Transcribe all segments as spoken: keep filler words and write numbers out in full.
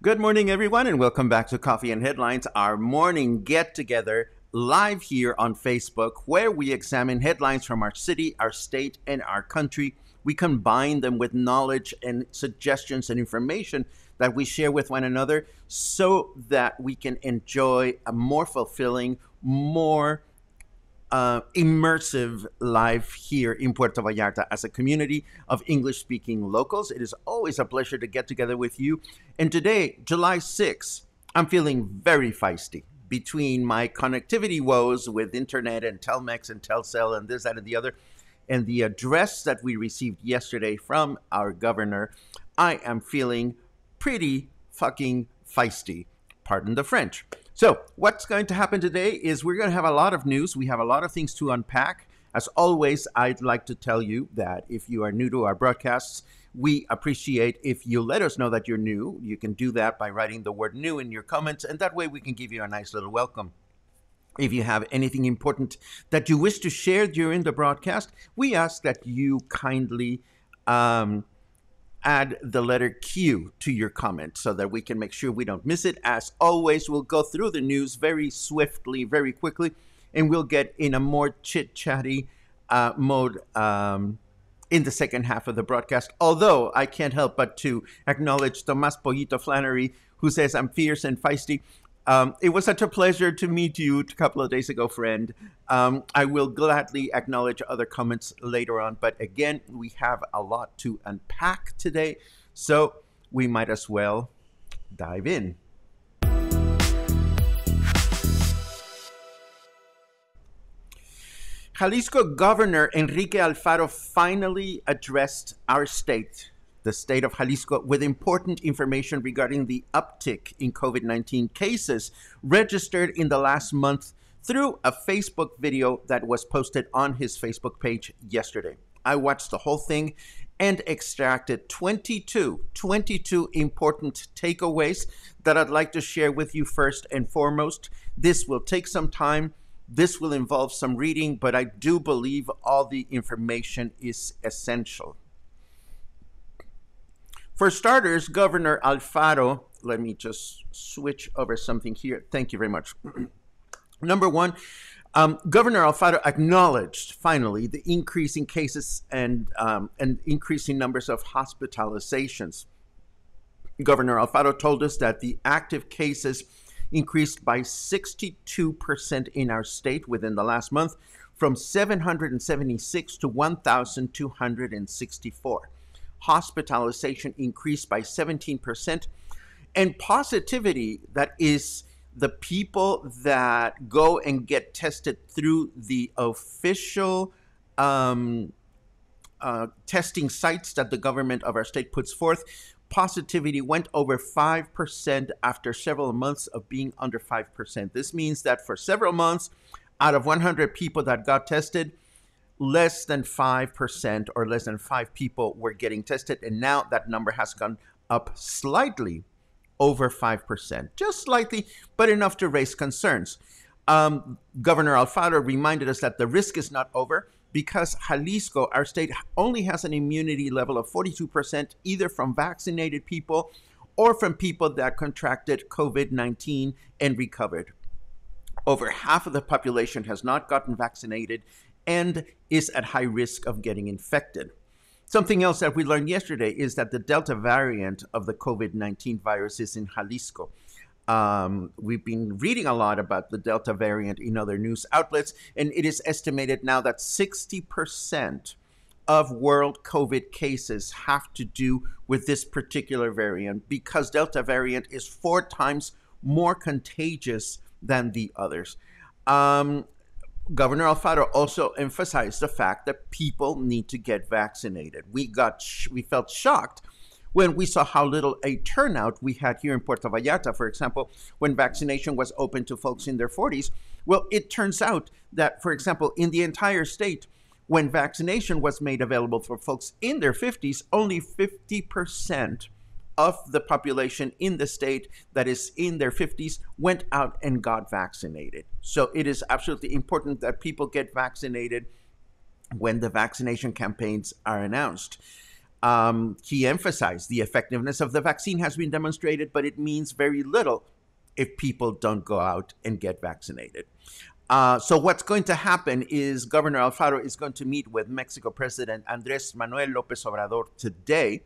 Good morning, everyone, and welcome back to Coffee and Headlines, our morning get-together live here on Facebook, where we examine headlines from our city, our state, and our country. We combine them with knowledge and suggestions and information that we share with one another so that we can enjoy a more fulfilling, more uh, immersive life here in Puerto Vallarta as a community of English-speaking locals. It is always a pleasure to get together with you. And today, July sixth, I'm feeling very feisty between my connectivity woes with internet and Telmex and Telcel and this, that, and the other, and the address that we received yesterday from our governor. I am feeling pretty fucking feisty. Pardon the French. So what's going to happen today is we're going to have a lot of news. We have a lot of things to unpack. As always, I'd like to tell you that if you are new to our broadcasts, we appreciate if you let us know that you're new. You can do that by writing the word new in your comments, and that way we can give you a nice little welcome. If you have anything important that you wish to share during the broadcast, we ask that you kindly um, add the letter Q to your comment so that we can make sure we don't miss it. As always, we'll go through the news very swiftly, very quickly, and we'll get in a more chit-chatty uh, mode um in the second half of the broadcast, although I can't help but to acknowledge Tomás Polito Flannery, who says, I'm fierce and feisty. Um, it was such a pleasure to meet you a couple of days ago, friend. Um, I will gladly acknowledge other comments later on, but again, we have a lot to unpack today, so we might as well dive in. Jalisco Governor Enrique Alfaro finally addressed our state, the state of Jalisco, with important information regarding the uptick in COVID nineteen cases registered in the last month through a Facebook video that was posted on his Facebook page yesterday. I watched the whole thing and extracted twenty-two, twenty-two important takeaways that I'd like to share with you first and foremost. This will take some time. This will involve some reading, but I do believe all the information is essential. For starters, Governor Alfaro, let me just switch over something here. Thank you very much. Number one, um, Governor Alfaro acknowledged finally the increase in cases and, um, and increasing numbers of hospitalizations. Governor Alfaro told us that the active cases increased by sixty-two percent in our state within the last month, from seven hundred seventy-six to one thousand two hundred sixty-four. Hospitalization increased by seventeen percent, and positivity, that is the people that go and get tested through the official um, uh, testing sites that the government of our state puts forth, positivity went over five percent after several months of being under five percent. This means that for several months, out of one hundred people that got tested, less than five percent or less than five people were getting tested. And now that number has gone up slightly over five percent, just slightly, but enough to raise concerns. Um, Governor Alfaro reminded us that the risk is not over because Jalisco, our state, only has an immunity level of forty-two percent, either from vaccinated people or from people that contracted COVID nineteen and recovered. Over half of the population has not gotten vaccinated and is at high risk of getting infected. Something else that we learned yesterday is that the Delta variant of the COVID nineteen virus is in Jalisco. Um, we've been reading a lot about the Delta variant in other news outlets, and it is estimated now that sixty percent of world COVID cases have to do with this particular variant because Delta variant is four times more contagious than the others. Um, Governor Alfaro also emphasized the fact that people need to get vaccinated. We got, sh- we felt shocked when we saw how little a turnout we had here in Puerto Vallarta, for example, when vaccination was open to folks in their forties. Well, it turns out that, for example, in the entire state, when vaccination was made available for folks in their fifties, only fifty percent of the population in the state that is in their fifties went out and got vaccinated. So it is absolutely important that people get vaccinated when the vaccination campaigns are announced. Um, he emphasized the effectiveness of the vaccine has been demonstrated, but it means very little if people don't go out and get vaccinated. Uh, so what's going to happen is Governor Alfaro is going to meet with Mexico President Andrés Manuel López Obrador today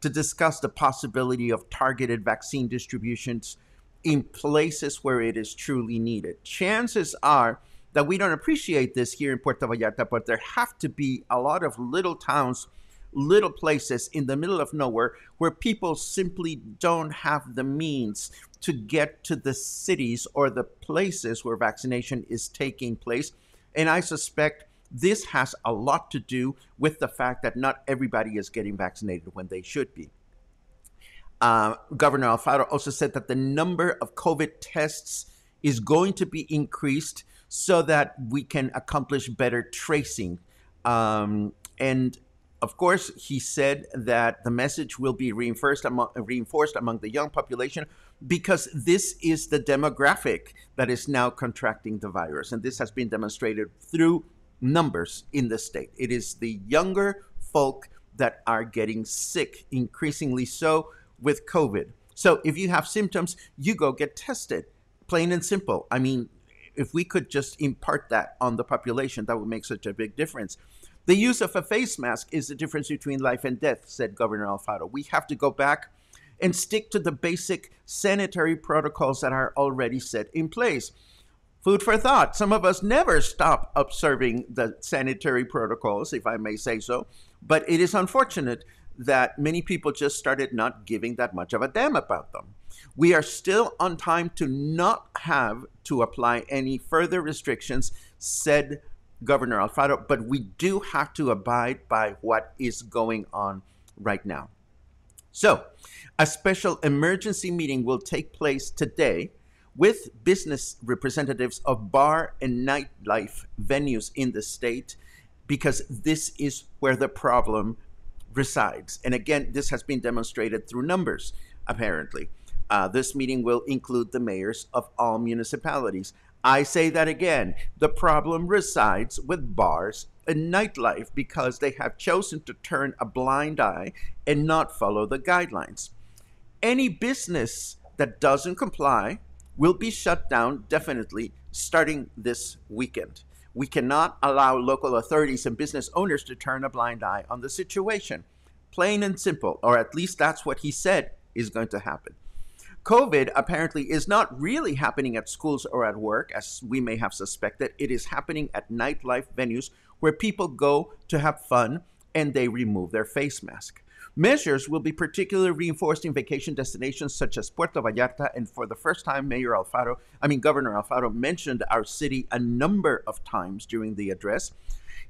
to discuss the possibility of targeted vaccine distributions in places where it is truly needed. Chances are that we don't appreciate this here in Puerto Vallarta, but there have to be a lot of little towns, little places in the middle of nowhere where people simply don't have the means to get to the cities or the places where vaccination is taking place. And I suspect this has a lot to do with the fact that not everybody is getting vaccinated when they should be. Uh, Governor Alfaro also said that the number of COVID tests is going to be increased so that we can accomplish better tracing. Um, and of course, he said that the message will be reinforced among, reinforced among the young population because this is the demographic that is now contracting the virus. And this has been demonstrated through numbers in the state. It is the younger folk that are getting sick, increasingly so, with COVID. So if you have symptoms, you go get tested, plain and simple. I mean, if we could just impart that on the population, that would make such a big difference. The use of a face mask is the difference between life and death, said Governor Alfaro. We have to go back and stick to the basic sanitary protocols that are already set in place. Food for thought. Some of us never stop observing the sanitary protocols, if I may say so, but it is unfortunate that many people just started not giving that much of a damn about them. We are still on time to not have to apply any further restrictions, said Governor Alfaro, but we do have to abide by what is going on right now. So, a special emergency meeting will take place today with business representatives of bar and nightlife venues in the state, because this is where the problem resides. And again, this has been demonstrated through numbers, apparently. Uh, this meeting will include the mayors of all municipalities. I say that again, the problem resides with bars and nightlife because they have chosen to turn a blind eye and not follow the guidelines. Any business that doesn't comply will be shut down definitely starting this weekend. We cannot allow local authorities and business owners to turn a blind eye on the situation. Plain and simple, or at least that's what he said is going to happen. COVID apparently is not really happening at schools or at work, as we may have suspected. It is happening at nightlife venues where people go to have fun and they remove their face mask. Measures will be particularly reinforced in vacation destinations such as Puerto Vallarta, and for the first time, Mayor Alfaro, I mean Governor Alfaro mentioned our city a number of times during the address,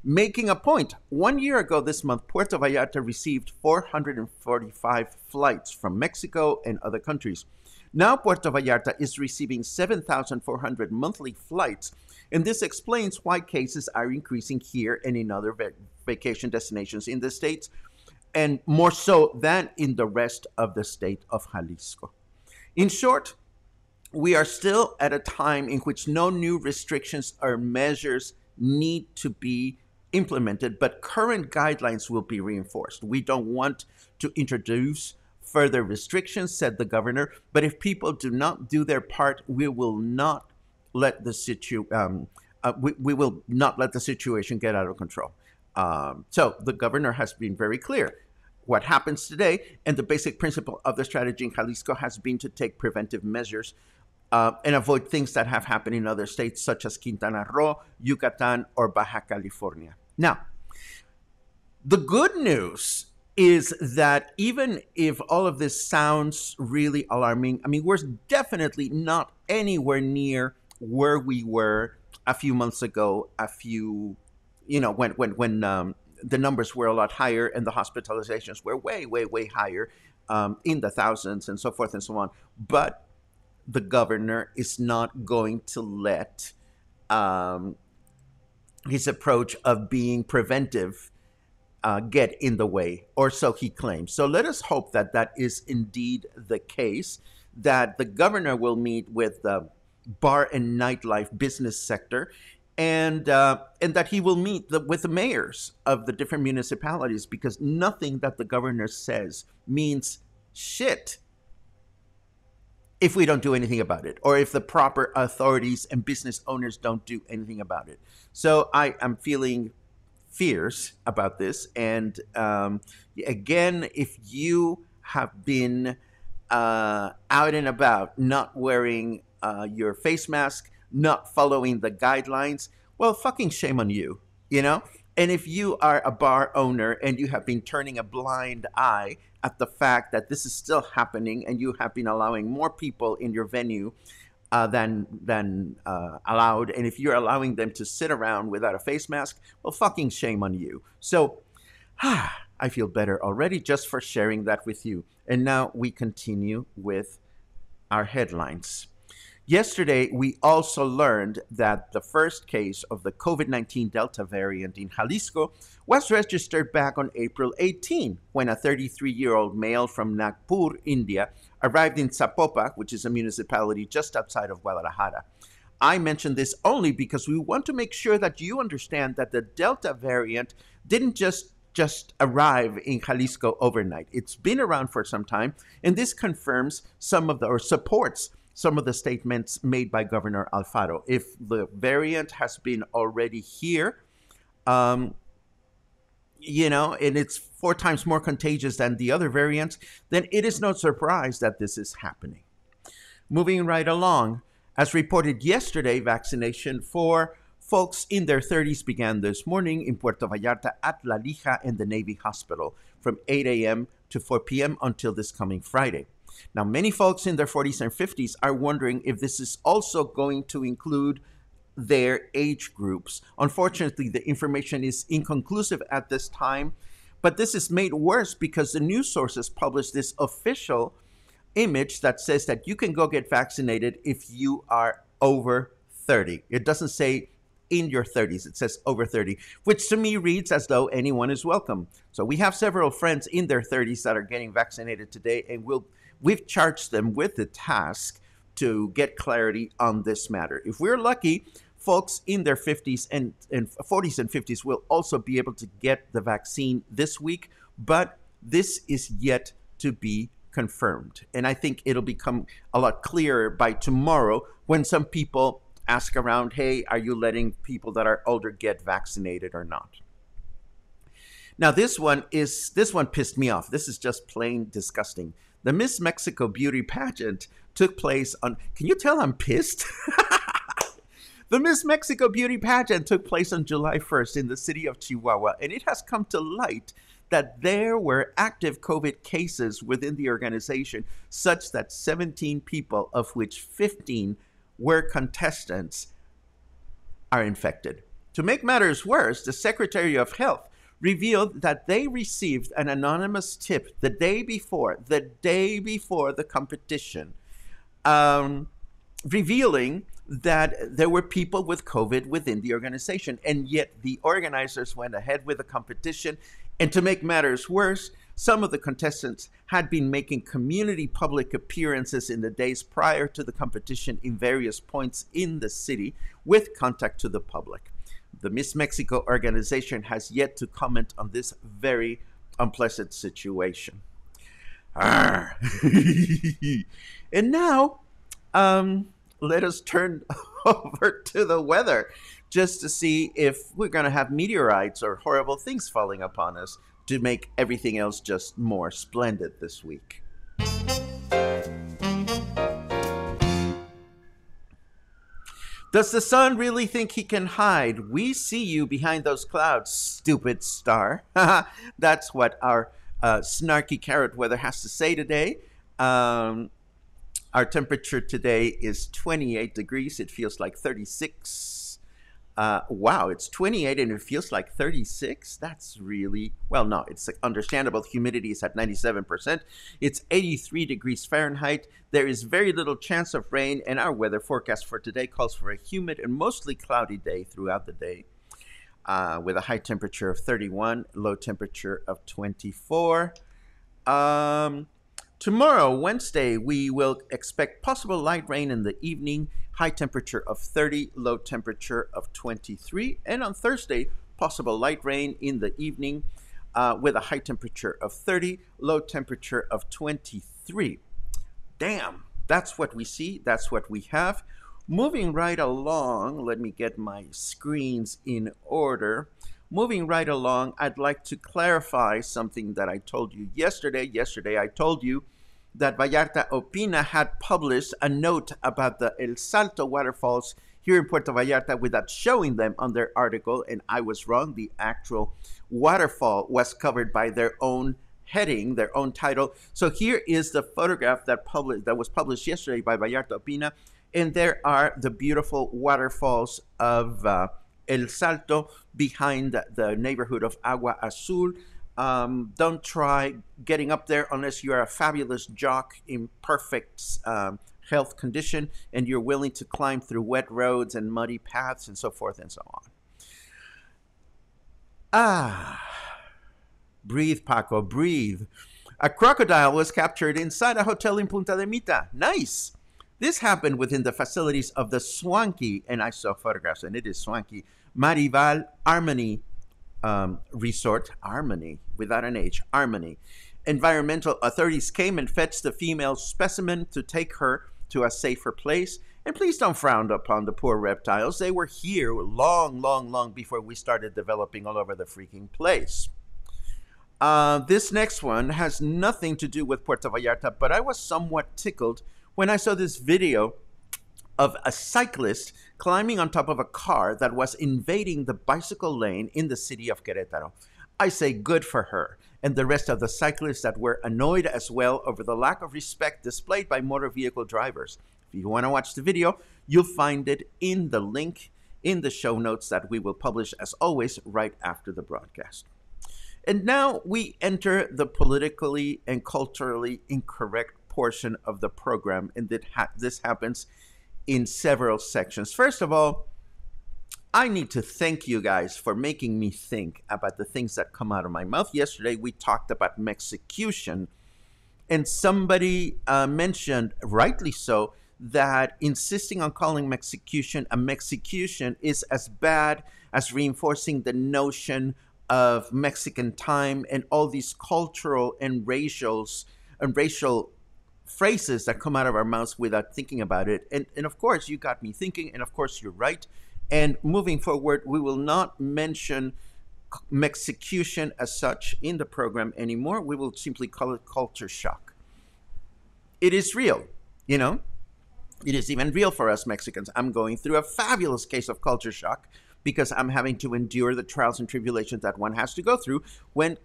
making a point. One year ago this month, Puerto Vallarta received four hundred forty-five flights from Mexico and other countries. Now Puerto Vallarta is receiving seven thousand four hundred monthly flights, and this explains why cases are increasing here and in other vac- vacation destinations in the states, and more so than in the rest of the state of Jalisco. In short, we are still at a time in which no new restrictions or measures need to be implemented, but current guidelines will be reinforced. We don't want to introduce further restrictions, said the governor, but if people do not do their part, we will not let the situ- um, uh, we, we will not let the situation get out of control. Um, so the governor has been very clear. What happens today, and the basic principle of the strategy in Jalisco has been to take preventive measures uh, and avoid things that have happened in other states such as Quintana Roo, Yucatan, or Baja California. Now, the good news is that even if all of this sounds really alarming, I mean, we're definitely not anywhere near where we were a few months ago, a few, you know, when, when, when, um, the numbers were a lot higher and the hospitalizations were way, way, way higher um, in the thousands and so forth and so on. But the governor is not going to let um, his approach of being preventive uh, get in the way, or so he claims. So let us hope that that is indeed the case, that the governor will meet with the bar and nightlife business sector, and uh, and that he will meet the, with the mayors of the different municipalities, because nothing that the governor says means shit if we don't do anything about it, or if the proper authorities and business owners don't do anything about it. So I am feeling fears about this. And um, again, if you have been uh, out and about, not wearing uh, your face mask, not following the guidelines, well, fucking shame on you, you know? And if you are a bar owner and you have been turning a blind eye at the fact that this is still happening and you have been allowing more people in your venue uh, than, than uh, allowed, and if you're allowing them to sit around without a face mask, well, fucking shame on you. So, ah, I feel better already just for sharing that with you. And now we continue with our headlines. Yesterday, we also learned that the first case of the COVID nineteen Delta variant in Jalisco was registered back on April eighteenth, when a thirty-three-year-old male from Nagpur, India, arrived in Zapopan, which is a municipality just outside of Guadalajara. I mention this only because we want to make sure that you understand that the Delta variant didn't just just arrive in Jalisco overnight. It's been around for some time, and this confirms some of the, or supports some of the statements made by Governor Alfaro. If the variant has been already here, um, you know, and it's four times more contagious than the other variants, then it is no surprise that this is happening. Moving right along, as reported yesterday, vaccination for folks in their thirties began this morning in Puerto Vallarta at La Lija and the Navy Hospital from eight a.m. to four p.m. until this coming Friday. Now, many folks in their forties and fifties are wondering if this is also going to include their age groups. Unfortunately, the information is inconclusive at this time, but this is made worse because the news sources publish this official image that says that you can go get vaccinated if you are over thirty. It doesn't say in your thirties, it says over thirty, which to me reads as though anyone is welcome. So we have several friends in their thirties that are getting vaccinated today, and we'll We've charged them with the task to get clarity on this matter. If we're lucky, folks in their fifties and, and forties and fifties will also be able to get the vaccine this week, but this is yet to be confirmed. And I think it'll become a lot clearer by tomorrow when some people ask around, hey, are you letting people that are older get vaccinated or not? Now, this one is this one pissed me off. This is just plain disgusting. The Miss Mexico beauty pageant took place on, can you tell I'm pissed? The Miss Mexico beauty pageant took place on July first in the city of Chihuahua, and it has come to light that there were active COVID cases within the organization, such that seventeen people, of which fifteen were contestants, are infected. To make matters worse, the Secretary of Health revealed that they received an anonymous tip the day before, the day before the competition, um, revealing that there were people with COVID within the organization. And yet the organizers went ahead with the competition. And to make matters worse, Some of the contestants had been making community public appearances in the days prior to the competition in various points in the city with contact to the public. The Miss Mexico organization has yet to comment on this very unpleasant situation. And now, um, let us turn over to the weather just to see if we're going to have meteorites or horrible things falling upon us to make everything else just more splendid this week. Does the sun really think he can hide? We see you behind those clouds, stupid star. That's what our uh, snarky carrot weather has to say today. Um, our temperature today is twenty-eight degrees. It feels like thirty-six. Uh, wow, it's twenty-eight and it feels like thirty-six. That's really, well, no, it's understandable. The humidity is at ninety-seven percent. It's eighty-three degrees Fahrenheit. There is very little chance of rain, and our weather forecast for today calls for a humid and mostly cloudy day throughout the day, uh, with a high temperature of thirty-one, low temperature of twenty-four. Um, tomorrow, Wednesday, we will expect possible light rain in the evening, high temperature of thirty, low temperature of twenty-three. And on Thursday, possible light rain in the evening uh, with a high temperature of thirty, low temperature of twenty-three. Damn, that's what we see. That's what we have. Moving right along, let me get my screens in order. Moving right along, I'd like to clarify something that I told you yesterday. Yesterday, I told you that Vallarta Opina had published a note about the El Salto waterfalls here in Puerto Vallarta without showing them on their article, and I was wrong. The actual waterfall was covered by their own heading, their own title. So here is the photograph that published, that was published yesterday by Vallarta Opina, and there are the beautiful waterfalls of uh, El Salto behind the, the neighborhood of Agua Azul. Um, don't try getting up there unless you are a fabulous jock in perfect um, health condition and you're willing to climb through wet roads and muddy paths and so forth and so on. Ah, breathe, Paco, breathe. A crocodile was captured inside a hotel in Punta de Mita. Nice. This happened within the facilities of the swanky, and I saw photographs, and it is swanky, Marival Armani Um, resort, Armani, without an H, Armani. Environmental authorities came and fetched the female specimen to take her to a safer place. And please don't frown upon the poor reptiles. They were here long, long, long before we started developing all over the freaking place. Uh, this next one has nothing to do with Puerto Vallarta, but I was somewhat tickled when I saw this video of a cyclist climbing on top of a car that was invading the bicycle lane in the city of Querétaro. I say good for her and the rest of the cyclists that were annoyed as well over the lack of respect displayed by motor vehicle drivers. If you want to watch the video, you'll find it in the link in the show notes that we will publish, as always, right after the broadcast. And now we enter the politically and culturally incorrect portion of the program, and that ha this happens in several sections. First of all, I need to thank you guys for making me think about the things that come out of my mouth. Yesterday, we talked about Mexicution, and somebody uh, mentioned, rightly so, that insisting on calling Mexicution a Mexicution is as bad as reinforcing the notion of Mexican time and all these cultural and racials and racial phrases that come out of our mouths without thinking about it. And, and of course, you got me thinking, and of course, you're right. And moving forward, we will not mention Mexicution as such in the program anymore. We will simply call it culture shock. It is real, you know. It is even real for us Mexicans. I'm going through a fabulous case of culture shock because I'm having to endure the trials and tribulations that one has to go through when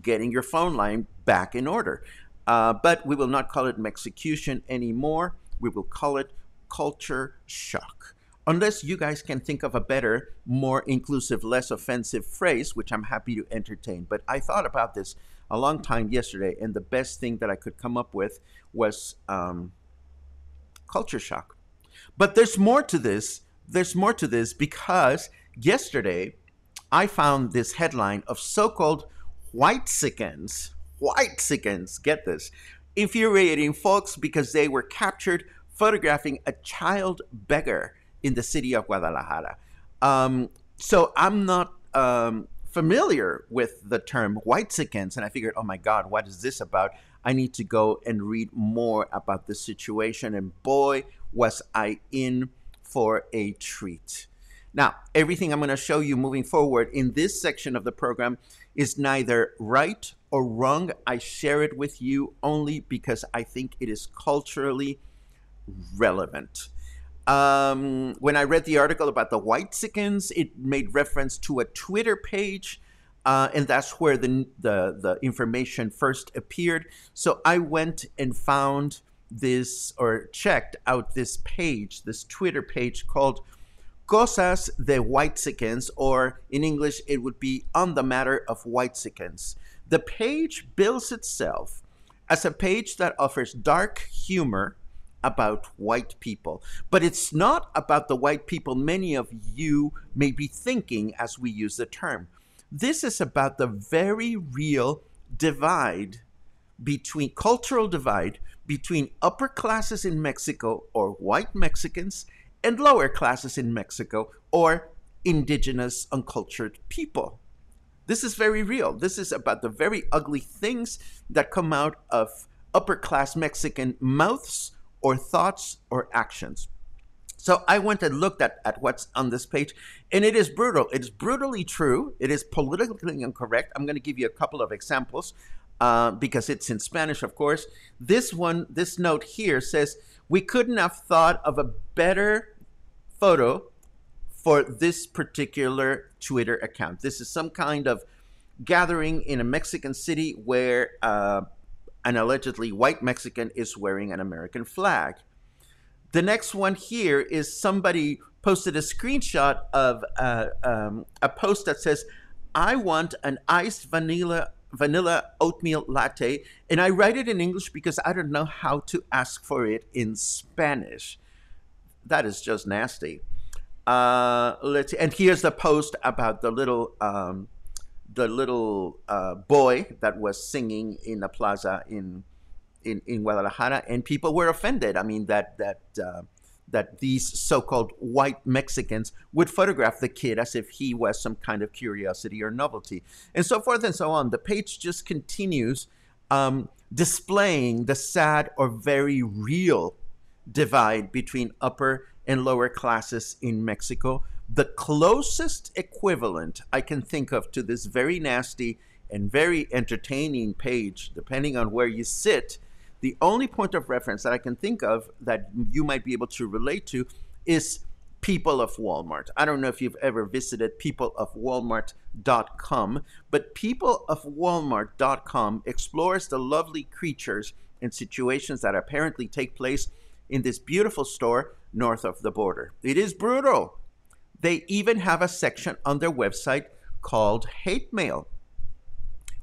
getting your phone line back in order. Uh, but we will not call it Mexicution anymore. We will call it culture shock. Unless you guys can think of a better, more inclusive, less offensive phrase, which I'm happy to entertain. But I thought about this a long time yesterday, and the best thing that I could come up with was um, culture shock. But there's more to this. There's more to this because yesterday I found this headline of so-called whitexicans. whitexicans, get this, infuriating folks because they were captured photographing a child beggar in the city of Guadalajara. Um, so I'm not um, familiar with the term whitexicans, and I figured, oh my God, what is this about? I need to go and read more about this situation, and boy, was I in for a treat. Now, everything I'm going to show you moving forward in this section of the program is neither right or wrong. I share it with you only because I think it is culturally relevant. Um, when I read the article about the whitexicans, it made reference to a Twitter page, uh, and that's where the, the, the information first appeared. So I went and found this, or checked out this page, this Twitter page called Cosas de whitexicans, or in English, it would be On the Matter of Whitexicans. The page bills itself as a page that offers dark humor about white people, but it's not about the white people many of you may be thinking as we use the term. This is about the very real divide between, cultural divide between upper classes in Mexico, or white Mexicans, and lower classes in Mexico, or indigenous uncultured people. This is very real. This is about the very ugly things that come out of upper class Mexican mouths or thoughts or actions. So I went and looked at, at what's on this page, and it is brutal. It is brutally true. It is politically incorrect. I'm going to give you a couple of examples uh, because it's in Spanish, of course. This one, this note here says, we couldn't have thought of a better photo for this particular Twitter account. This is some kind of gathering in a Mexican city where uh, an allegedly white Mexican is wearing an American flag. The next one here is somebody posted a screenshot of uh, um, a post that says, I want an iced vanilla vanilla oatmeal latte, and I write it in English because I don't know how to ask for it in Spanish. That is just nasty. Uh, let's and here's the post about the little um, the little uh, boy that was singing in a plaza in in in Guadalajara, and people were offended. I mean that that uh, that these so-called white Mexicans would photograph the kid as if he was some kind of curiosity or novelty, and so forth and so on. The page just continues um, displaying the sad or very real divide between upper and lower classes in Mexico. The closest equivalent I can think of to this very nasty and very entertaining page, depending on where you sit, the only point of reference that I can think of that you might be able to relate to is People of Walmart. I don't know if you've ever visited people of walmart dot com, but people of walmart dot com explores the lovely creatures and situations that apparently take place in this beautiful store north of the border. It is brutal. They even have a section on their website called Hate Mail,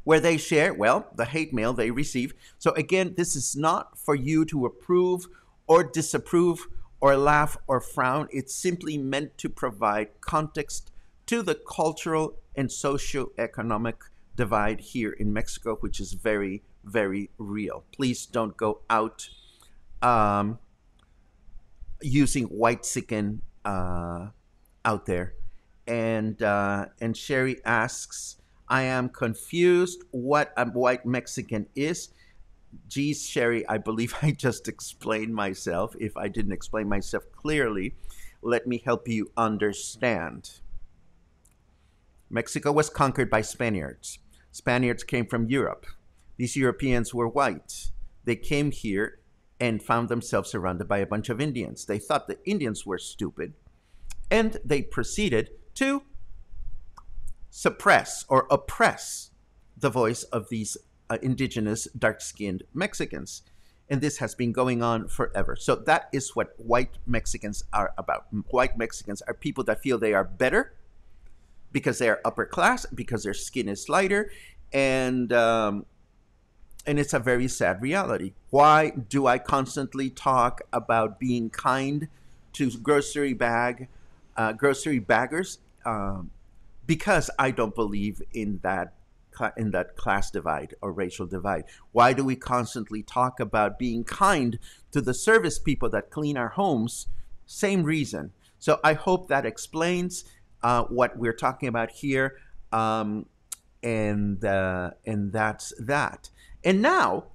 where they share, well, the hate mail they receive. So again, this is not for you to approve or disapprove or laugh or frown. It's simply meant to provide context to the cultural and socioeconomic divide here in Mexico, which is very, very real. Please don't go out um, using whitexican uh, out there. And, uh, and Sherry asks, I am confused what a white Mexican is. Geez, Sherry, I believe I just explained myself. If I didn't explain myself clearly, let me help you understand. Mexico was conquered by Spaniards. Spaniards came from Europe. These Europeans were white. They came here and found themselves surrounded by a bunch of Indians. They thought the Indians were stupid, and they proceeded to suppress or oppress the voice of these uh, indigenous dark-skinned Mexicans. And this has been going on forever. So that is what white Mexicans are about. White Mexicans are people that feel they are better because they are upper class, because their skin is lighter, and, um, and it's a very sad reality. Why do I constantly talk about being kind to grocery bag, uh, grocery baggers? Um, Because I don't believe in that in that class divide or racial divide? Why do we constantly talk about being kind to the service people that clean our homes? Same reason. So I hope that explains uh, what we're talking about here, um, and uh, and that's that. And now,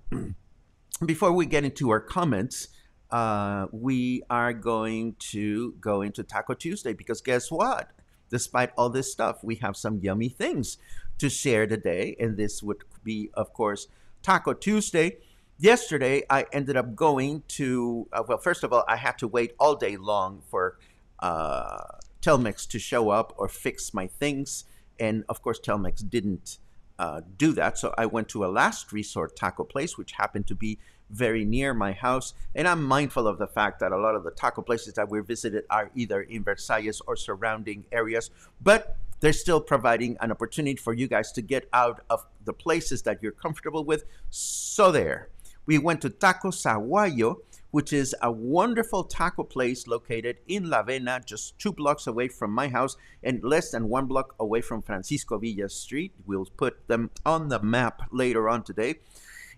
before we get into our comments, uh, we are going to go into Taco Tuesday, because guess what? Despite all this stuff, we have some yummy things to share today, and this would be, of course, Taco Tuesday. Yesterday, I ended up going to, uh, well, first of all, I had to wait all day long for uh, Telmex to show up or fix my things, and of course, Telmex didn't uh, do that, so I went to a last resort taco place, which happened to be very near my house, and I'm mindful of the fact that a lot of the taco places that we visited are either in Versalles or surrounding areas, but they're still providing an opportunity for you guys to get out of the places that you're comfortable with. So there. We went to Tacos Aguayo, which is a wonderful taco place located in La Vena, just two blocks away from my house and less than one block away from Francisco Villa Street. We'll put them on the map later on today.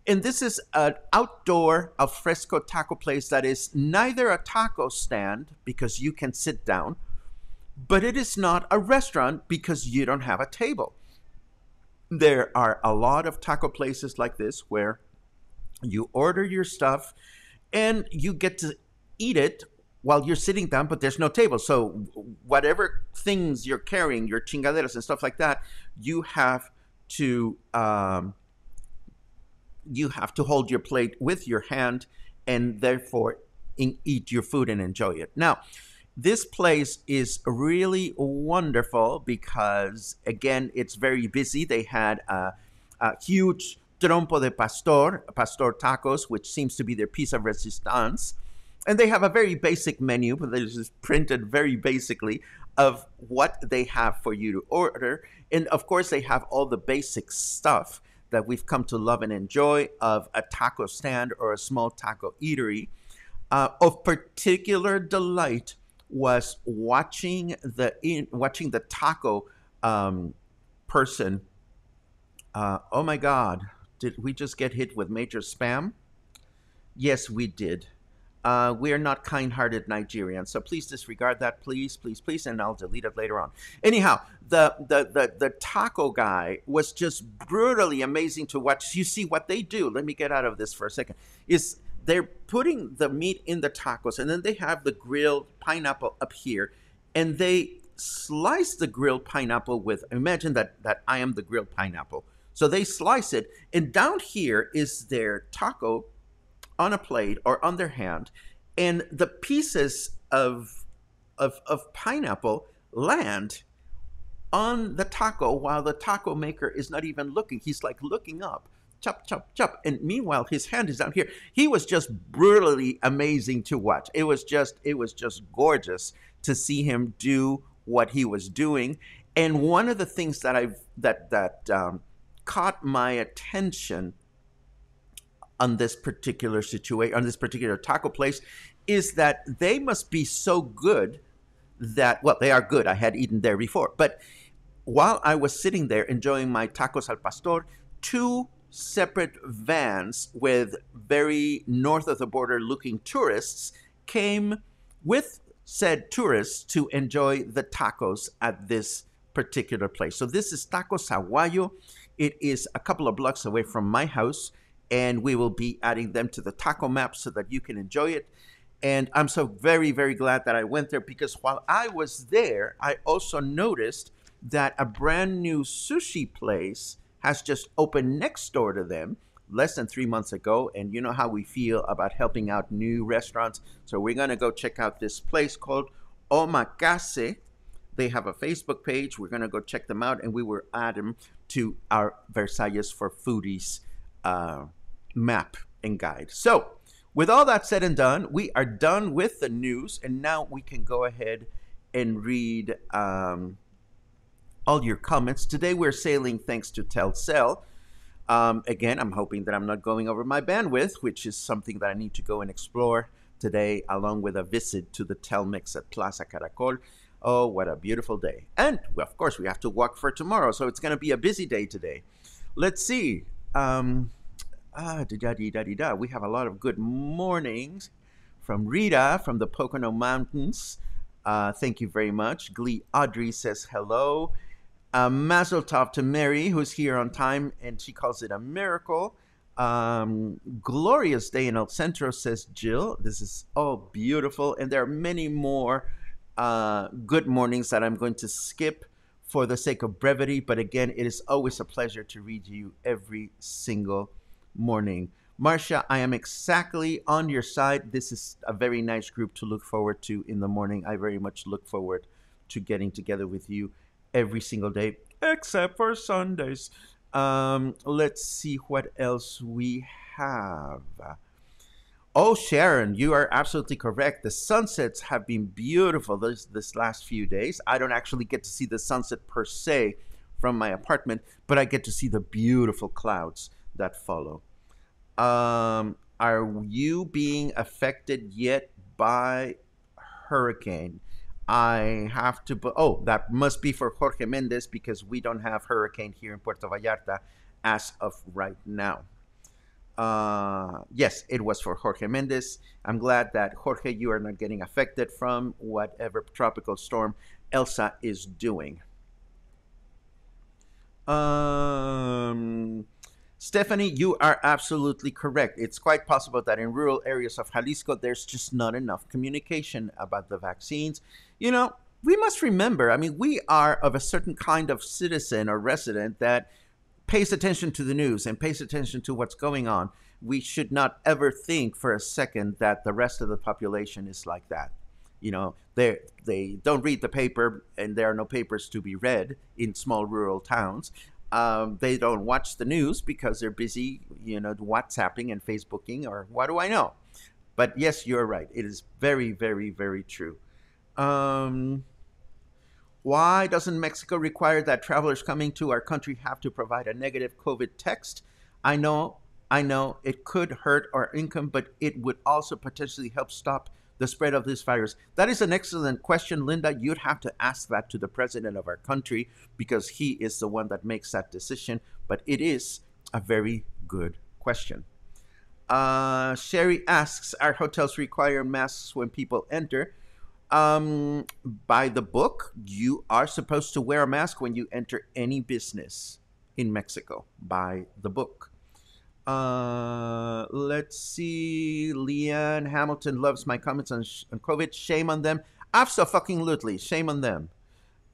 And this is an outdoor al fresco taco place that is neither a taco stand, because you can sit down, but it is not a restaurant because you don't have a table. There are a lot of taco places like this where you order your stuff and you get to eat it while you're sitting down, but there's no table. So whatever things you're carrying, your chingaderas and stuff like that, you have to um, you have to hold your plate with your hand and therefore in, eat your food and enjoy it. Now, this place is really wonderful because, again, it's very busy. They had a, a huge trompo de pastor, pastor tacos, which seems to be their piece of resistance. And they have a very basic menu, but this is printed very basically, of what they have for you to order. And, of course, they have all the basic stuff that we've come to love and enjoy of a taco stand or a small taco eatery. Uh, of particular delight was watching the in, watching the taco um, person. Uh, oh my God, did we just get hit with major spam? Yes, we did. Uh, we are not kind-hearted Nigerians, so please disregard that, please, please, please, and I'll delete it later on. Anyhow, the, the, the, the taco guy was just brutally amazing to watch. You see what they do, let me get out of this for a second, is they're putting the meat in the tacos, and then they have the grilled pineapple up here, and they slice the grilled pineapple with, imagine that, that I am the grilled pineapple. So they slice it, and down here is their taco on a plate or on their hand, and the pieces of, of, of pineapple land on the taco while the taco maker is not even looking. He's like looking up, chop, chop, chop. And meanwhile, his hand is down here. He was just brutally amazing to watch. It was just, it was just gorgeous to see him do what he was doing. And one of the things that I've, that, that um, caught my attention on this particular situation, on this particular taco place, is that they must be so good that, well, they are good. I had eaten there before. But while I was sitting there enjoying my tacos al pastor, two separate vans with very north of the border looking tourists came with said tourists to enjoy the tacos at this particular place. So this is Tacos Aguayo. It is a couple of blocks away from my house, and we will be adding them to the taco map so that you can enjoy it. And I'm so very, very glad that I went there, because while I was there, I also noticed that a brand new sushi place has just opened next door to them less than three months ago. And you know how we feel about helping out new restaurants. So we're gonna go check out this place called Omakase. They have a Facebook page. We're gonna go check them out, and we will add them to our Versalles for Foodies uh, map and guide. So with all that said and done, we are done with the news, and now we can go ahead and read um, all your comments. Today we're sailing thanks to Telcel. Um, again, I'm hoping that I'm not going over my bandwidth, which is something that I need to go and explore today, along with a visit to the Telmex at Plaza Caracol. Oh, what a beautiful day. And well, of course we have to walk for tomorrow, so it's going to be a busy day today. Let's see. Um, ah, da da da da da. We have a lot of good mornings from Rita from the Pocono Mountains. Uh, thank you very much. Glee Audrey says hello. Uh, Mazel Tov to Mary, who's here on time, and she calls it a miracle. Um, glorious day in El Centro, says Jill. This is all beautiful. And there are many more uh, good mornings that I'm going to skip for the sake of brevity. But again, it is always a pleasure to read you every single morning. Marcia, I am exactly on your side. This is a very nice group to look forward to in the morning. I very much look forward to getting together with you every single day, except for Sundays. Um, let's see what else we have. Oh, Sharon, you are absolutely correct. The sunsets have been beautiful this, this last few days. I don't actually get to see the sunset per se from my apartment, but I get to see the beautiful clouds that follow. Um, are you being affected yet by hurricane? I have to, oh, that must be for Jorge Mendez, because we don't have hurricane here in Puerto Vallarta as of right now. Uh, yes, it was for Jorge Mendez. I'm glad that, Jorge, you are not getting affected from whatever tropical storm Elsa is doing. Um, Stephanie, you are absolutely correct. It's quite possible that in rural areas of Jalisco, there's just not enough communication about the vaccines. You know, we must remember, I mean, we are of a certain kind of citizen or resident that pays attention to the news and pays attention to what's going on. We should not ever think for a second that the rest of the population is like that. You know, they they don't read the paper, and there are no papers to be read in small rural towns. Um, they don't watch the news because they're busy, you know, WhatsApping and Facebooking, or what do I know? But yes, you're right. It is very, very, very true. Um, why doesn't Mexico require that travelers coming to our country have to provide a negative COVID test? I know, I know it could hurt our income, but it would also potentially help stop the spread of this virus. That is an excellent question, Linda. You'd have to ask that to the president of our country, because he is the one that makes that decision. But it is a very good question. Uh, Sherry asks, are hotels require masks when people enter? Um, by the book, you are supposed to wear a mask when you enter any business in Mexico, by the book. Uh, let's see. Leanne Hamilton loves my comments on, sh on COVID. Shame on them. Abso-fucking-lutely. Shame on them.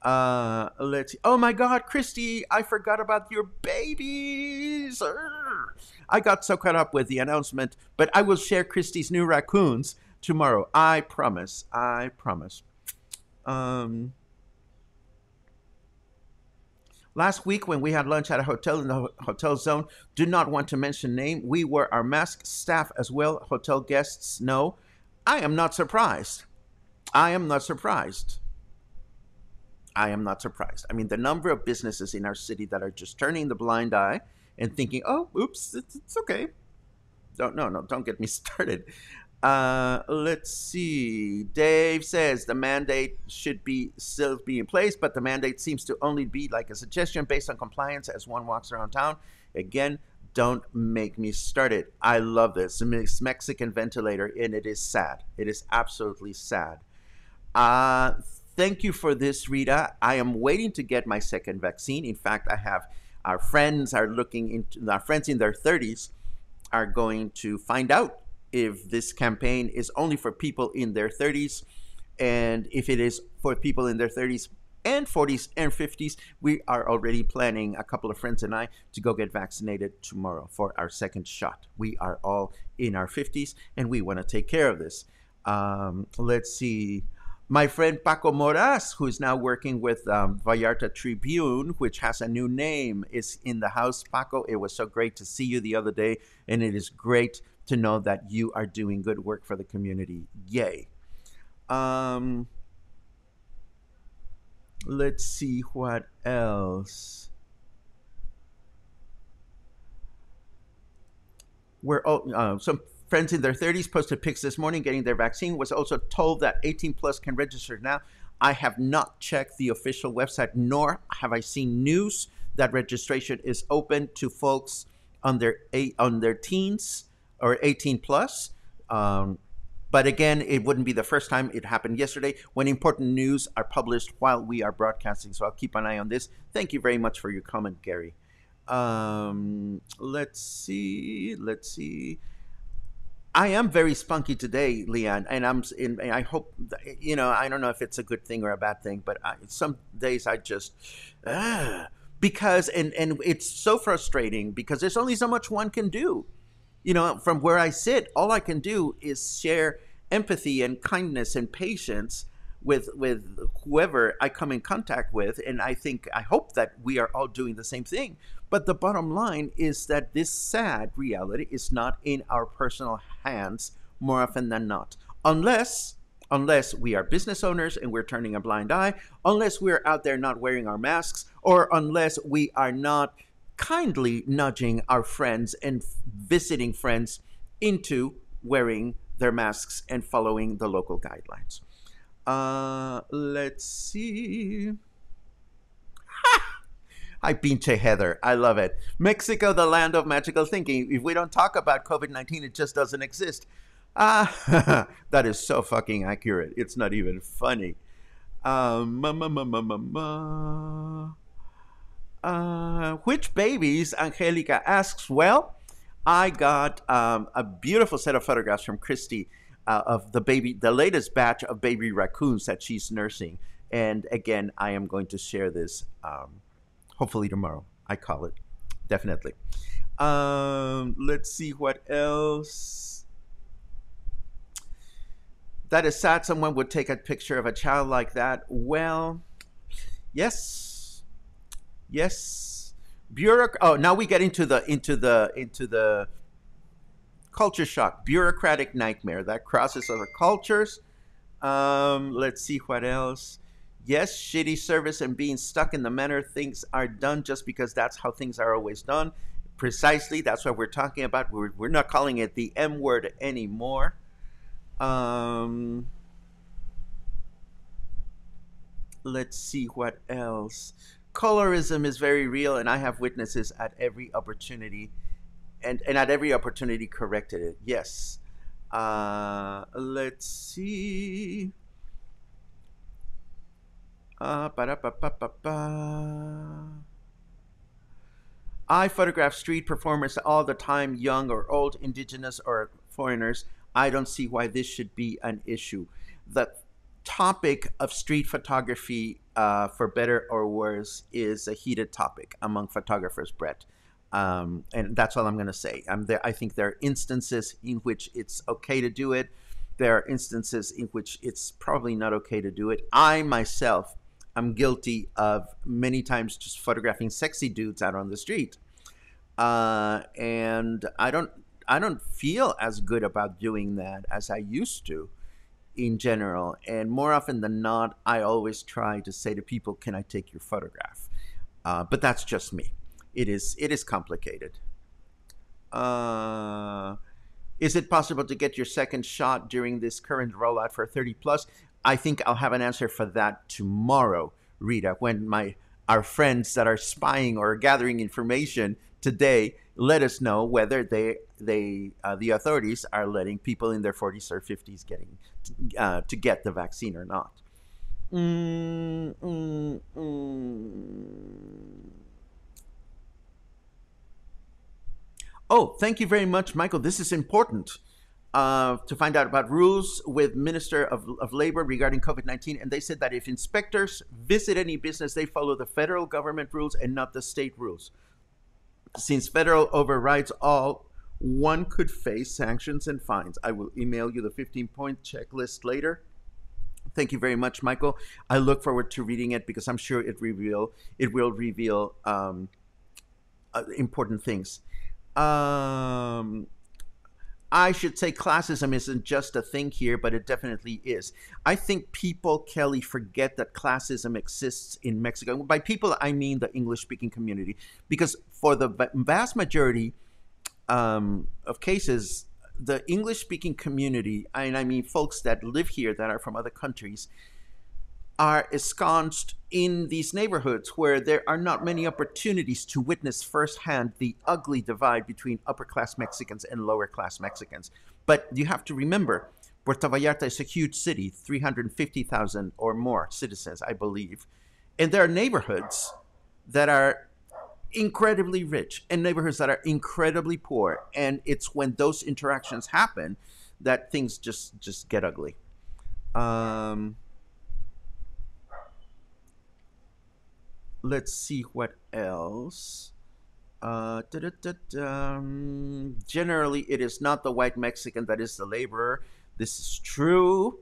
Uh, let's see. Oh my God, Christy, I forgot about your babies. Urgh. I got so caught up with the announcement, but I will share Christy's new raccoons tomorrow. I promise. I promise. Um, last week when we had lunch at a hotel in the hotel zone, do not want to mention name, we wore our mask, staff as well, hotel guests, no. I am not surprised. I am not surprised. I am not surprised. I mean, the number of businesses in our city that are just turning the blind eye and thinking, oh, oops, it's, it's okay. Don't, no, no, don't get me started. Uh, let's see. Dave says the mandate should be still be in place, but the mandate seems to only be like a suggestion based on compliance as one walks around town. Again, don't make me start it. I love this. It's Mexican ventilator, and it is sad. It is absolutely sad. Uh, thank you for this, Rita. I am waiting to get my second vaccine. In fact, I have our friends are looking into our friends in their thirties are going to find out if this campaign is only for people in their thirties, and if it is for people in their thirties and forties and fifties. We are already planning, a couple of friends and I, to go get vaccinated tomorrow for our second shot. We are all in our fifties, and we want to take care of this. Um, let's see. My friend Paco Moraz, who is now working with um, Vallarta Tribune, which has a new name, is in the house. Paco, it was so great to see you the other day, and it is great to know that you are doing good work for the community. Yay. Um, let's see what else. We're all, uh, some friends in their thirties posted pics this morning getting their vaccine, was also told that eighteen plus can register now. I have not checked the official website, nor have I seen news that registration is open to folks on their eight, on their teens or eighteen plus. Um, but again, it wouldn't be the first time. It happened yesterday when important news are published while we are broadcasting. So I'll keep an eye on this. Thank you very much for your comment, Gary. Um, let's see. Let's see. I am very spunky today, Leon, and I'm. In, and I hope you know. I don't know if it's a good thing or a bad thing, but I, some days I just ah, because and and it's so frustrating because there's only so much one can do. You know, from where I sit, all I can do is share empathy and kindness and patience with with whoever I come in contact with, and I think I hope that we are all doing the same thing. But the bottom line is that this sad reality is not in our personal hands more often than not. Unless, unless we are business owners and we're turning a blind eye, unless we're out there not wearing our masks, or unless we are not kindly nudging our friends and visiting friends into wearing their masks and following the local guidelines. Uh, let's see. Hi, Pinche Heather. I love it. Mexico, the land of magical thinking. If we don't talk about COVID nineteen, it just doesn't exist. Ah, that is so fucking accurate. It's not even funny. Um, ma, ma, ma, ma, ma, ma. Uh, which babies? Angelica asks. Well, I got um, a beautiful set of photographs from Christy uh, of the baby, the latest batch of baby raccoons that she's nursing. And again, I am going to share this. Um, Hopefully tomorrow, I call it, definitely. Um, let's see what else. That is sad someone would take a picture of a child like that. Well, yes, yes. Bureauc oh, now we get into the, into the, into the culture shock, bureaucratic nightmare that crosses other cultures. Um, let's see what else. Yes, shitty service and being stuck in the manner things are done just because that's how things are always done. Precisely, that's what we're talking about. We're, we're not calling it the M word anymore. Um, let's see what else. Colorism is very real, and I have witnesses at every opportunity, and, and at every opportunity corrected it. Yes. Uh, let's see. Uh, ba -da -ba -ba -ba -ba. I photograph street performers all the time, young or old, indigenous or foreigners. I don't see why this should be an issue. The topic of street photography, uh, for better or worse, is a heated topic among photographers, Brett. Um, and that's all I'm going to say. I'm there, I think there are instances in which it's okay to do it. There are instances in which it's probably not okay to do it. I myself I'm guilty of many times just photographing sexy dudes out on the street. Uh, and I don't, I don't feel as good about doing that as I used to in general. And more often than not, I always try to say to people, can I take your photograph? Uh, but that's just me. It is, it is complicated. Uh, is it possible to get your second shot during this current rollout for thirty plus? I think I'll have an answer for that tomorrow, Rita, when my our friends that are spying or gathering information today let us know whether they they uh, the authorities are letting people in their forties or fifties getting uh, to get the vaccine or not. Mm, mm, mm. Oh, thank you very much, Michael. This is important. Uh, to find out about rules with Minister of, of Labor regarding COVID nineteen. And they said that if inspectors visit any business, they follow the federal government rules and not the state rules. Since federal overrides all, one could face sanctions and fines. I will email you the fifteen point checklist later. Thank you very much, Michael. I look forward to reading it because I'm sure it, reveal, it will reveal um, uh, important things. Um... I should say classism isn't just a thing here, but it definitely is. I think people, Kelly, forget that classism exists in Mexico. By people, I mean the English-speaking community, because for the vast majority um, of cases, the English-speaking community, and I mean folks that live here that are from other countries, are ensconced in these neighborhoods where there are not many opportunities to witness firsthand the ugly divide between upper-class Mexicans and lower-class Mexicans. But you have to remember, Puerto Vallarta is a huge city, three hundred fifty thousand or more citizens, I believe. And there are neighborhoods that are incredibly rich and neighborhoods that are incredibly poor. And it's when those interactions happen that things just, just get ugly. Um, let's see what else. Uh, da, da, da, da. Um, generally, it is not the white Mexican that is the laborer. This is true.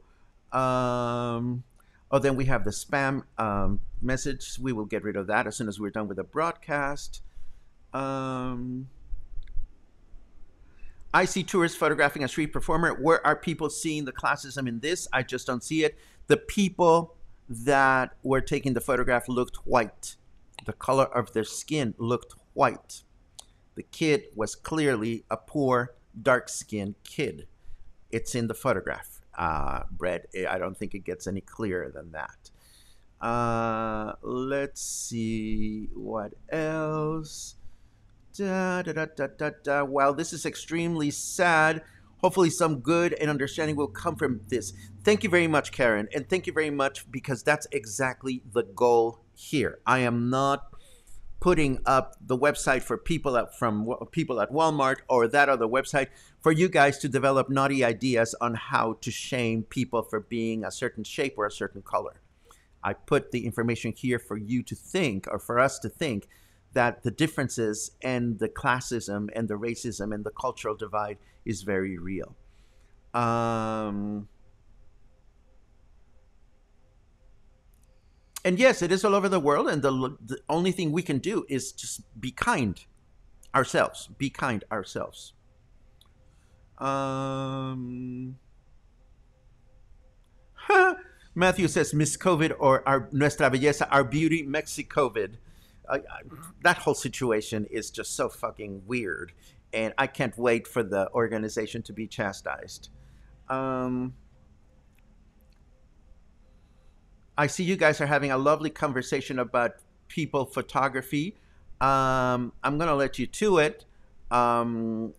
Um, oh, then we have the spam um, message. We will get rid of that as soon as we're done with the broadcast. Um, I see tourists photographing a street performer. Where are people seeing the classism in this? I just don't see it. The people that were taking the photograph looked white. The color of their skin looked white. The kid was clearly a poor, dark-skinned kid. It's in the photograph. Uh, Brett, I don't think it gets any clearer than that. Uh, let's see what else. Da, da, da, da, da, da. Wow, this is extremely sad. Hopefully some good and understanding will come from this. Thank you very much, Karen. And thank you very much, because that's exactly the goal here. I am not putting up the website for people at, from people at Walmart or that other website for you guys to develop naughty ideas on how to shame people for being a certain shape or a certain color. I put the information here for you to think, or for us to think, that the differences and the classism and the racism and the cultural divide is very real. Um, and yes, it is all over the world, and the, the only thing we can do is just be kind ourselves, be kind ourselves. Um, huh. Matthew says, Miss COVID or our, Nuestra Belleza, our beauty, Mexicovid. I, I, that whole situation is just so fucking weird, and I can't wait for the organization to be chastised. Um, I see you guys are having a lovely conversation about people photography. Um, I'm going to let you to it, um,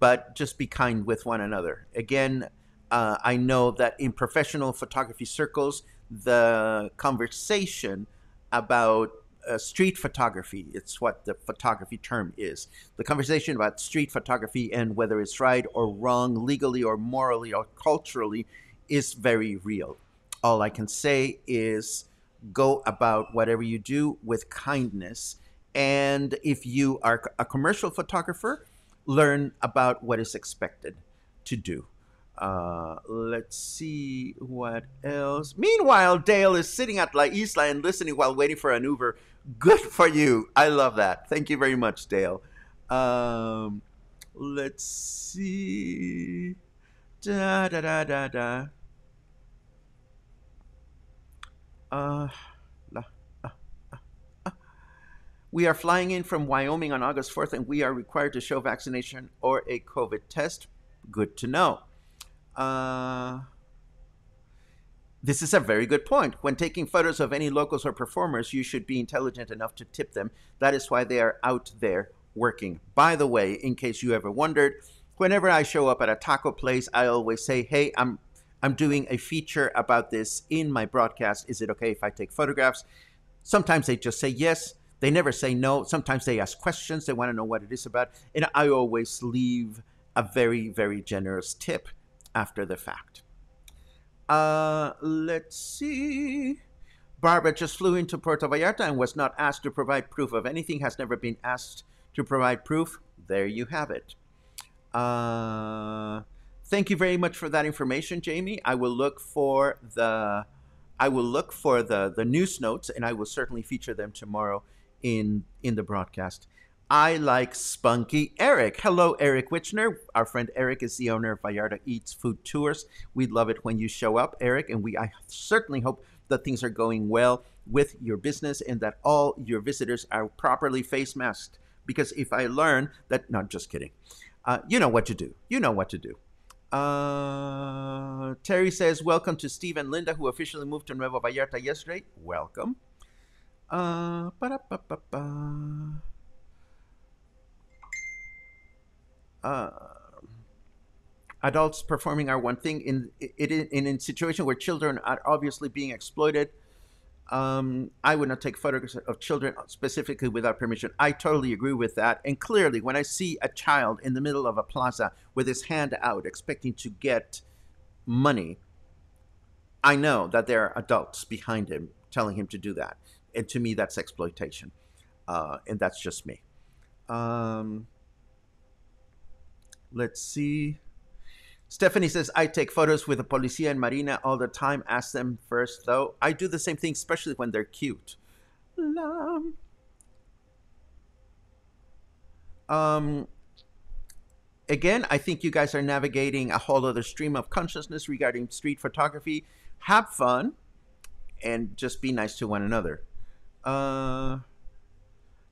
but just be kind with one another. Again, uh, I know that in professional photography circles, the conversation about Uh, street photography, it's what the photography term is. The conversation about street photography and whether it's right or wrong, legally or morally or culturally, is very real. All I can say is go about whatever you do with kindness. And if you are a commercial photographer, learn about what is expected to do. Uh, let's see what else. Meanwhile, Dale is sitting at La Isla and listening while waiting for an Uber. Good for you. I love that. Thank you very much, Dale. Um, let's see. Da, da, da, da, da. Uh, la, uh, uh, uh. We are flying in from Wyoming on August fourth, and we are required to show vaccination or a COVID test. Good to know. Uh, this is a very good point. When taking photos of any locals or performers, you should be intelligent enough to tip them. That is why they are out there working. By the way, in case you ever wondered, whenever I show up at a taco place, I always say, hey, I'm, I'm doing a feature about this in my broadcast. Is it okay if I take photographs? Sometimes they just say yes. They never say no. Sometimes they ask questions. They want to know what it is about. And I always leave a very, very generous tip after the fact. Uh, let's see. Barbara just flew into Puerto Vallarta and was not asked to provide proof of anything, has never been asked to provide proof. There you have it. Uh, thank you very much for that information, Jamie. I will look for the, I will look for the, the news notes, and I will certainly feature them tomorrow in, in the broadcast. I like Spunky Eric. Hello, Eric Wichner. Our friend Eric is the owner of Vallarta Eats Food Tours. We love it when you show up, Eric, and we I certainly hope that things are going well with your business and that all your visitors are properly face masked. Because if I learn that, no, just kidding. Uh, you know what to do. You know what to do. Uh, Terry says, welcome to Steve and Linda, who officially moved to Nuevo Vallarta yesterday. Welcome. Uh, ba-da-ba-ba-ba. Uh, adults performing are one thing in it in, in in situation where children are obviously being exploited. Um, I would not take photographs of children specifically without permission. I totally agree with that. And clearly, when I see a child in the middle of a plaza with his hand out, expecting to get money, I know that there are adults behind him telling him to do that. And to me, that's exploitation. Uh, and that's just me. Um, let's see. Stephanie says, I take photos with the policía and marina all the time. Ask them first, though. I do the same thing, especially when they're cute. Um, again, I think you guys are navigating a whole other stream of consciousness regarding street photography. Have fun and just be nice to one another. Uh,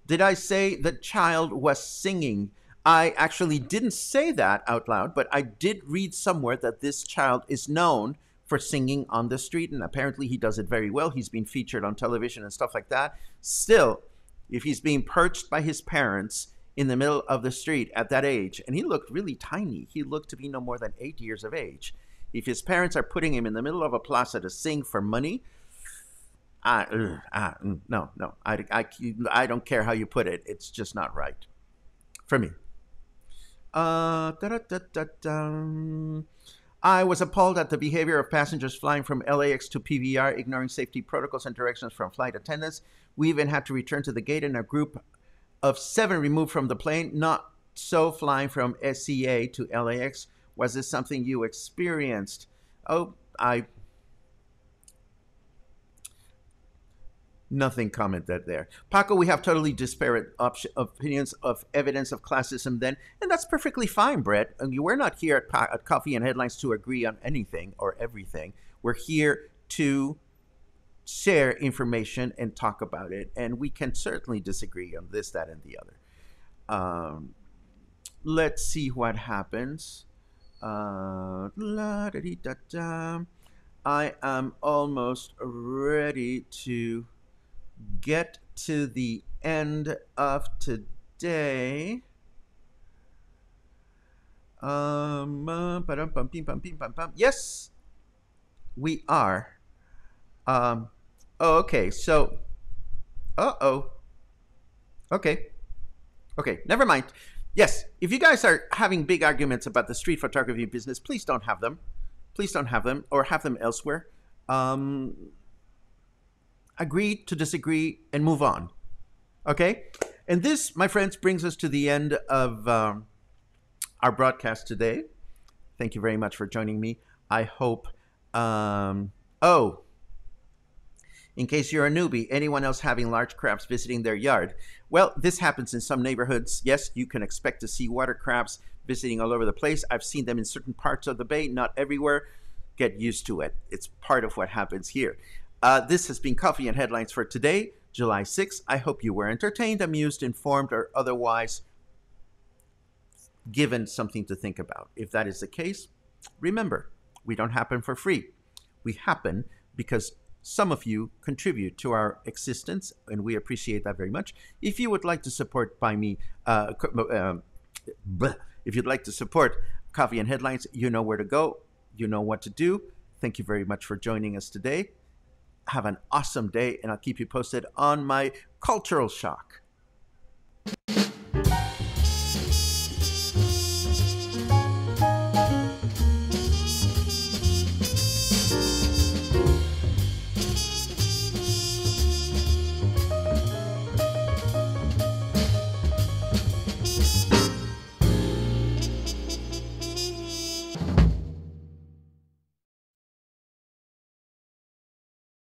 did I say the child was singing? I actually didn't say that out loud, but I did read somewhere that this child is known for singing on the street, and apparently he does it very well. He's been featured on television and stuff like that. Still, if he's being perched by his parents in the middle of the street at that age, and he looked really tiny. He looked to be no more than eight years of age. If his parents are putting him in the middle of a plaza to sing for money, I, ugh, I, no, no, I, I, I don't care how you put it. It's just not right for me. Uh, da, da, da, da. I was appalled at the behavior of passengers flying from L A X to P V R, ignoring safety protocols and directions from flight attendants. We even had to return to the gate in a group of seven removed from the plane. Not so flying from S C A to L A X. Was this something you experienced? Oh, I... Nothing commented there. Paco, we have totally disparate op opinions of evidence of classism then, and that's perfectly fine, Brett. I mean, we're not here at, pa at Coffee and Headlines to agree on anything or everything. We're here to share information and talk about it, and we can certainly disagree on this, that, and the other. Um, let's see what happens. Uh, la da dee da da. I am almost ready to... get to the end of today. Um, uh, ba-dum, bum, beam, bum, beam, bum, bum. Yes, we are. Um, oh, okay. So, uh-oh. Okay. Okay, never mind. Yes, if you guys are having big arguments about the street photography business, please don't have them. Please don't have them or have them elsewhere. Um... Agree to disagree and move on, okay? And this, my friends, brings us to the end of um, our broadcast today. Thank you very much for joining me. I hope, um, oh, in case you're a newbie, anyone else having large crabs visiting their yard? Well, this happens in some neighborhoods. Yes, you can expect to see water crabs visiting all over the place. I've seen them in certain parts of the bay, not everywhere. Get used to it. It's part of what happens here. Uh, this has been Coffee and Headlines for today, July sixth. I hope you were entertained, amused, informed, or otherwise given something to think about. If that is the case, remember, we don't happen for free. We happen because some of you contribute to our existence, and we appreciate that very much. If you would like to support by me, uh, uh, if you'd like to support Coffee and Headlines, you know where to go. You know what to do. Thank you very much for joining us today. Have an awesome day, and I'll keep you posted on my cultural shock.